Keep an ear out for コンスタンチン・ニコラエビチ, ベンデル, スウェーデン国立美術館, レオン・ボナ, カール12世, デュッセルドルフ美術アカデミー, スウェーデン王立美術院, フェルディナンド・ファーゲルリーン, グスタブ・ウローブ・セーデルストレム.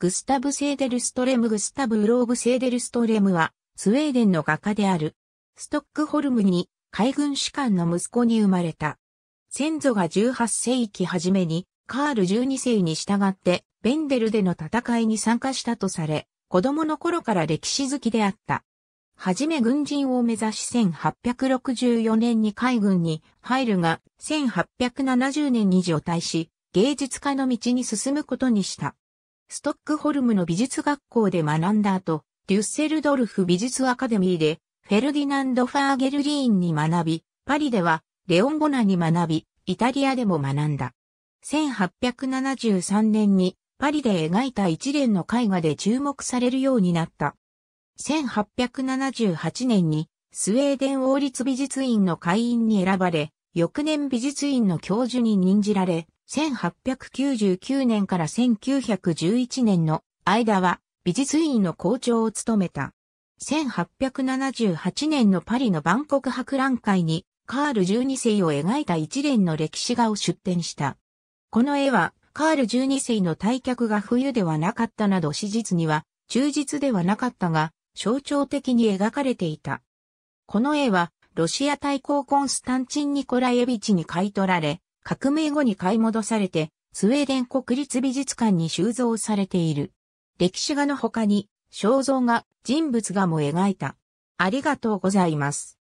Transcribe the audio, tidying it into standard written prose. グスタブ・セーデルストレムグスタブ・ウローブ・セーデルストレムは、スウェーデンの画家である。ストックホルムに、海軍士官の息子に生まれた。先祖が18世紀初めに、カール12世に従って、ベンデルでの戦いに参加したとされ、子供の頃から歴史好きであった。はじめ軍人を目指し1864年に海軍に入るが、1870年に除隊し、芸術家の道に進むことにした。ストックホルムの美術学校で学んだ後、デュッセルドルフ美術アカデミーで、フェルディナンド・ファーゲルリーンに学び、パリではレオン・ボナに学び、イタリアでも学んだ。1873年にパリで描いた一連の絵画で注目されるようになった。1878年にスウェーデン王立美術院の会員に選ばれ、翌年美術院の教授に任じられ、1899年から1911年の間は美術院の校長を務めた。1878年のパリの万国博覧会にカール12世を描いた一連の歴史画を出展した。この絵はカール12世の退却が冬ではなかったなど史実には忠実ではなかったが象徴的に描かれていた。この絵はロシア大公コンスタンチン・ニコラエビチに買い取られ、革命後に買い戻されて、スウェーデン国立美術館に収蔵されている。歴史画の他に、肖像画、人物画も描いた。ありがとうございます。